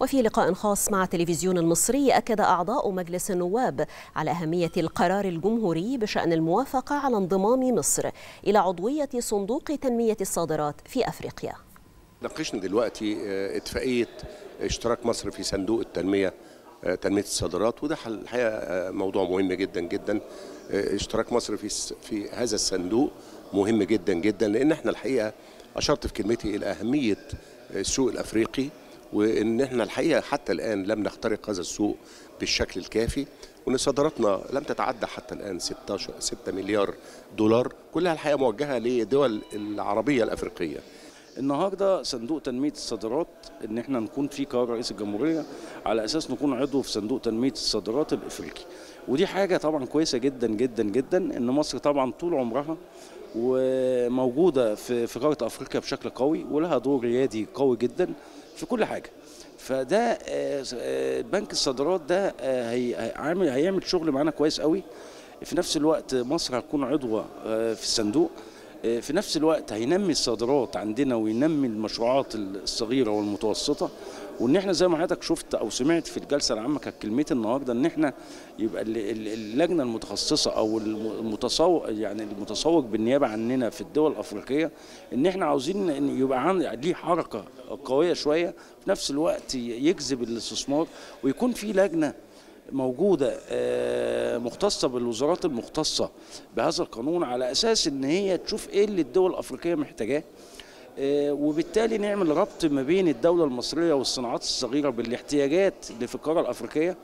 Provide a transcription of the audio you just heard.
وفي لقاء خاص مع التلفزيون المصري أكد أعضاء مجلس النواب على أهمية القرار الجمهوري بشأن الموافقة على انضمام مصر إلى عضوية صندوق تنمية الصادرات في أفريقيا. ناقشنا دلوقتي اتفاقية اشتراك مصر في صندوق تنمية الصادرات، وده الحقيقة موضوع مهم جدا جدا. اشتراك مصر في هذا الصندوق مهم جدا جدا، لأن احنا الحقيقة أشرت في كلمتي إلى أهمية السوق الأفريقي، وإن احنا الحقيقة حتى الآن لم نخترق هذا السوق بالشكل الكافي، وإن صادراتنا لم تتعدى حتى الآن 6 مليار دولار، كلها الحقيقة موجهة للدول العربية الأفريقية. النهارده صندوق تنمية الصادرات إن احنا نكون في قرار رئيس الجمهورية على أساس نكون عضو في صندوق تنمية الصادرات الأفريقي، ودي حاجة طبعا كويسة جدا جدا جدا. إن مصر طبعا طول عمرها وموجودة في قارة أفريقيا بشكل قوي، ولها دور ريادي قوي جدا في كل حاجة. فده بنك الصادرات ده هيعمل شغل معانا كويس قوي. في نفس الوقت مصر هتكون عضوة في الصندوق، في نفس الوقت هينمي الصادرات عندنا وينمي المشروعات الصغيرة والمتوسطة. وان احنا زي ما حضرتك شفت او سمعت في الجلسه العامه كانت كلمه النهارده ان احنا يبقى اللجنه المتخصصه او المتسوق بالنيابه عننا في الدول الافريقيه، ان احنا عاوزين ان يبقى ليه حركه قويه شويه، في نفس الوقت يجذب الاستثمار، ويكون في لجنه موجوده مختصه بالوزارات المختصه بهذا القانون على اساس ان هي تشوف ايه اللي الدول الافريقيه محتاجاه، وبالتالي نعمل ربط ما بين الدولة المصرية والصناعات الصغيرة بالاحتياجات اللي في القارة الأفريقية.